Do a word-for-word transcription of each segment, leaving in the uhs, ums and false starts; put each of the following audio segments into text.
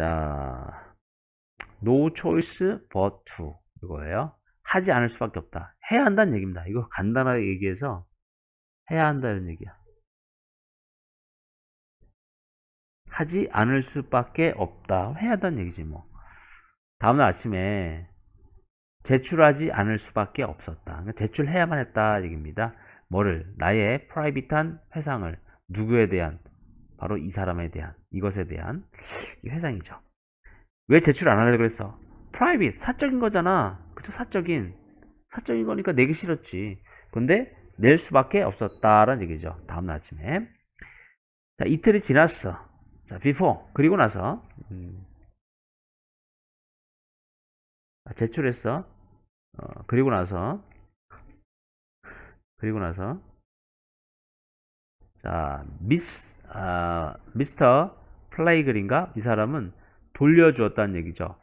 자, no choice but to 이거예요. 하지 않을 수밖에 없다. 해야 한다는 얘기입니다. 이거 간단하게 얘기해서 해야 한다는 얘기야. 하지 않을 수밖에 없다. 해야 한다는 얘기지 뭐. 다음날 아침에 제출하지 않을 수밖에 없었다. 그러니까 제출해야만 했다 얘기입니다. 뭐를? 나의 프라이빗한 회상을. 누구에 대한? 바로 이 사람에 대한, 이것에 대한 회상이죠. 왜 제출 안 하려고 그랬어? 프라이빗, 사적인 거잖아. 그쵸? 사적인 사적인 거니까 내기 싫었지. 근데 낼 수밖에 없었다라는 얘기죠. 다음날 아침에. 자, 이틀이 지났어. 자, before, 그리고 나서 음. 제출했어. 어, 그리고 나서 그리고 나서 자, 미스, 아, 미스터 플레이글인가? 이 사람은 돌려주었다는 얘기죠.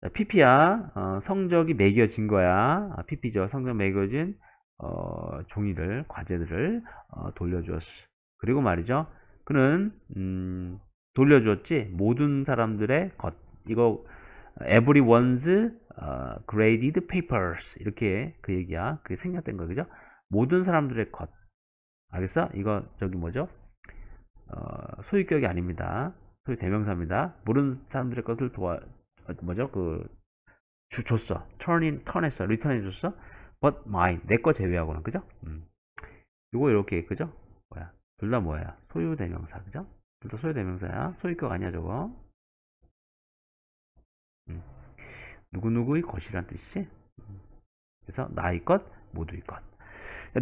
자, 피피야, 어, 성적이 매겨진 거야. 아, 피피죠. 성적 매겨진 어, 종이를, 과제들을 어, 돌려주었어. 그리고 말이죠. 그는 음, 돌려주었지. 모든 사람들의 것. 이거 everyone's uh, graded papers 이렇게 그 얘기야. 그게 생략된 거 그죠? 모든 사람들의 것. 알겠어? 이거 저기 뭐죠? 어, 소유격이 아닙니다. 소유 대명사입니다. 모든 사람들의 것을 도와 뭐죠? 그 주, 줬어. turn in, turn했어. return해줬어. but mine 내 거 제외하고는 그죠? 음. 이거 이렇게 그죠? 뭐야? 둘 다 뭐야? 소유 대명사 그죠? 둘 다 소유 대명사야. 소유격 아니야 저거? 음. 누구누구의 것이란 뜻이지? 음. 그래서 나의 것, 모두의 것.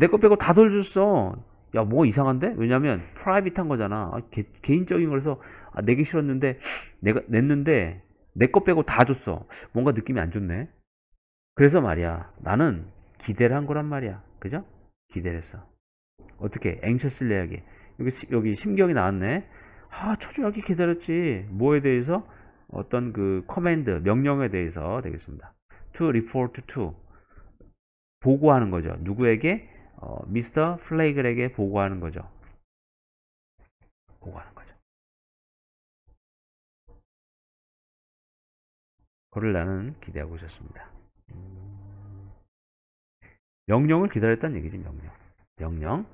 내 거 빼고 다 돌려줬어. 야, 뭐 이상한데? 왜냐면 프라이빗한 거잖아. 아, 개, 개인적인 거라서 아, 내기 싫었는데 내가 냈는데 내 거 빼고 다 줬어. 뭔가 느낌이 안 좋네. 그래서 말이야, 나는 기대를 한 거란 말이야. 그죠? 기대를 했어. 어떻게? anxiously 하게. 여기 여기 심경이 나왔네. 아, 초조하게 기다렸지. 뭐에 대해서? 어떤 그 커맨드, 명령에 대해서 되겠습니다. to report to 보고하는 거죠. 누구에게? 어, 미스터 플레이글에게 보고하는 거죠. 보고하는 거죠. 그걸 나는 기대하고 있었습니다. 음... 명령을 기다렸다는 얘기지. 명령. 명령.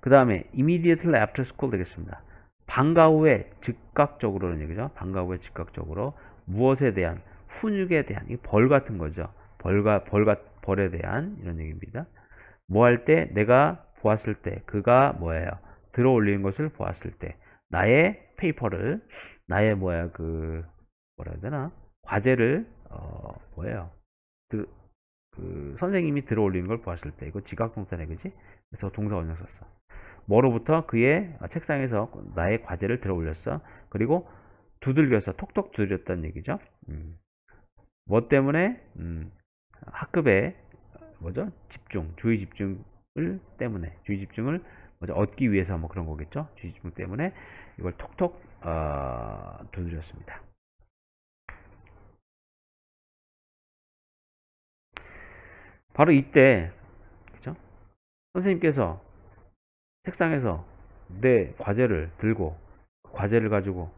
그 다음에 immediately after school 되겠습니다. 방과 후에 즉각적으로는 얘기죠. 방과 후에 즉각적으로 무엇에 대한, 훈육에 대한, 이 벌 같은 거죠. 벌과, 벌과, 벌에 대한 이런 얘기입니다. 뭐 할 때? 내가 보았을 때, 그가 뭐예요? 들어 올리는 것을 보았을 때, 나의 페이퍼를, 나의 뭐야, 그, 뭐라 해야 되나? 과제를, 어, 뭐예요? 그, 그, 선생님이 들어 올리는 걸 보았을 때, 이거 지각동사네, 그지? 그래서 동사 원형 썼어. 뭐로부터? 그의 책상에서 나의 과제를 들어 올렸어. 그리고 두들겼어. 톡톡 두드렸다는 얘기죠. 음. 뭐 때문에? 음. 학급의 뭐죠? 집중, 주의 집중을 때문에, 주의 집중을 뭐죠? 얻기 위해서 뭐 그런 거겠죠? 주의 집중 때문에 이걸 톡톡 어, 두드렸습니다. 바로 이때, 그죠? 선생님께서 책상에서 내 과제를 들고, 과제를 가지고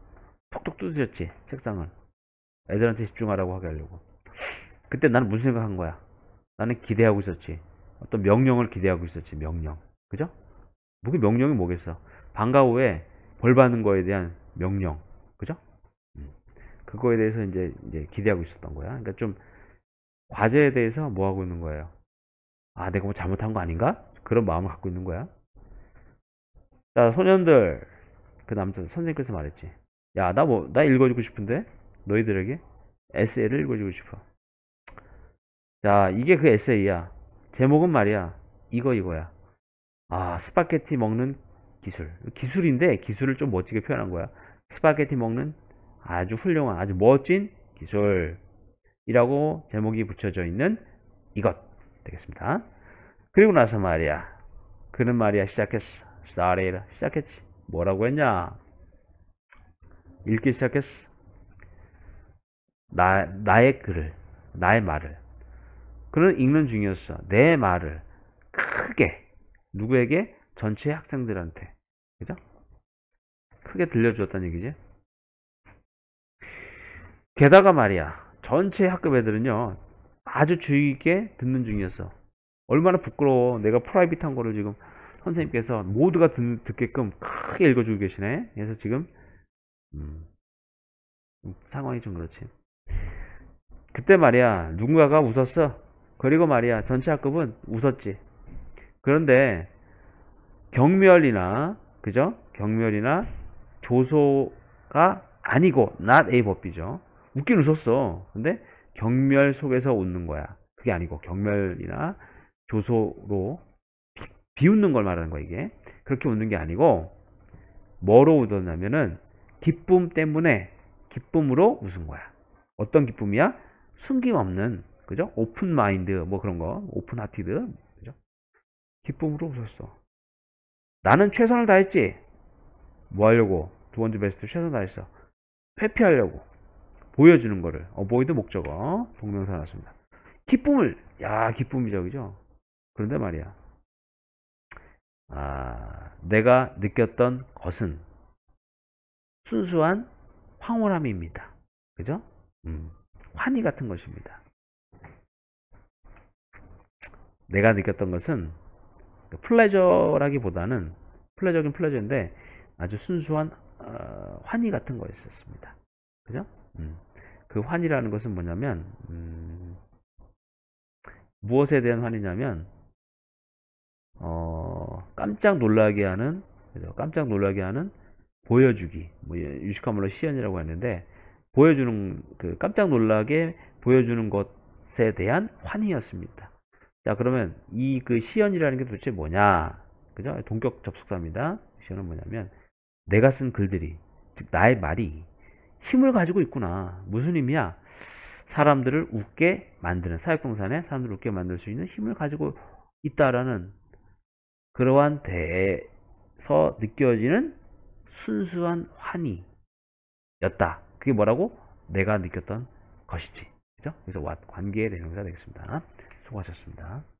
톡톡 두드렸지, 책상을. 애들한테 집중하라고 하게 하려고. 그때 나는 무슨 생각한 거야? 나는 기대하고 있었지. 어떤 명령을 기대하고 있었지. 명령. 그죠? 그 명령이 뭐겠어? 방과 후에 벌 받는 거에 대한 명령. 그죠? 음. 그거에 대해서 이제, 이제 기대하고 있었던 거야. 그러니까 좀 과제에 대해서 뭐 하고 있는 거예요? 아, 내가 뭐 잘못한 거 아닌가? 그런 마음을 갖고 있는 거야. 자, 소년들. 그 남자 선생님께서 말했지. 야, 나 뭐, 나 읽어주고 싶은데? 너희들에게? 에세이를 읽어주고 싶어. 자, 이게 그 에세이야. 제목은 말이야, 이거 이거야. 아, 스파게티 먹는 기술. 기술인데 기술을 좀 멋지게 표현한 거야. 스파게티 먹는 아주 훌륭한, 아주 멋진 기술이라고 제목이 붙여져 있는 이것 되겠습니다. 그리고 나서 말이야, 그는 말이야 시작했어. started 시작했지. 뭐라고 했냐? 읽기 시작했어. 나, 나의 글을, 나의 말을. 그는 읽는 중이었어. 내 말을 크게, 누구에게? 전체 학생들한테. 그죠? 크게 들려주었다는 얘기지. 게다가 말이야, 전체 학급 애들은요 아주 주의 있게 듣는 중이었어. 얼마나 부끄러워. 내가 프라이빗한 거를 지금 선생님께서 모두가 듣, 듣게끔 크게 읽어주고 계시네. 그래서 지금 음, 상황이 좀 그렇지. 그때 말이야 누군가가 웃었어. 그리고 말이야 전체 학급은 웃었지. 그런데 경멸이나 그죠? 경멸이나 조소가 아니고 not a 법비죠. 웃긴 웃었어. 근데 경멸 속에서 웃는 거야. 그게 아니고 경멸이나 조소로 비웃는 걸 말하는 거야. 이게 그렇게 웃는 게 아니고 뭐로 웃었냐면은 기쁨 때문에, 기쁨으로 웃은 거야. 어떤 기쁨이야? 숨김없는, 그죠? 오픈 마인드 뭐 그런 거, 오픈 하티드, 그죠? 기쁨으로 웃었어. 나는 최선을 다했지. 뭐 하려고? 두 번째 베스트 최선을 다했어. 회피하려고. 보여주는 거를. 어보이드 목적어. 동명사 나왔습니다. 기쁨을. 야, 기쁨이죠, 그죠? 그런데 말이야. 아, 내가 느꼈던 것은 순수한 황홀함입니다. 그죠? 음, 환희 같은 것입니다. 내가 느꼈던 것은 플레저라기보다는 플레저긴 플레저인데 아주 순수한 어, 환희 같은 거였었습니다. 그죠? 음, 그 환희라는 것은 뭐냐면 음, 무엇에 대한 환희냐면 어, 깜짝 놀라게 하는, 그죠? 깜짝 놀라게 하는 보여주기, 뭐 유식한 말로 시연이라고 했는데 보여주는, 그 깜짝 놀라게 보여주는 것에 대한 환희였습니다. 자, 그러면 이 그 시연이라는 게 도대체 뭐냐, 그죠? 동격 접속사입니다. 시연은 뭐냐면 내가 쓴 글들이, 즉 나의 말이 힘을 가지고 있구나. 무슨 힘이야? 사람들을 웃게 만드는, 사역동산에 사람들을 웃게 만들 수 있는 힘을 가지고 있다라는 그러한 데에서 느껴지는 순수한 환희였다. 그게 뭐라고? 내가 느꼈던 것이지. 그죠? 그래서 관계의 대명사가 되겠습니다. 수고하셨습니다.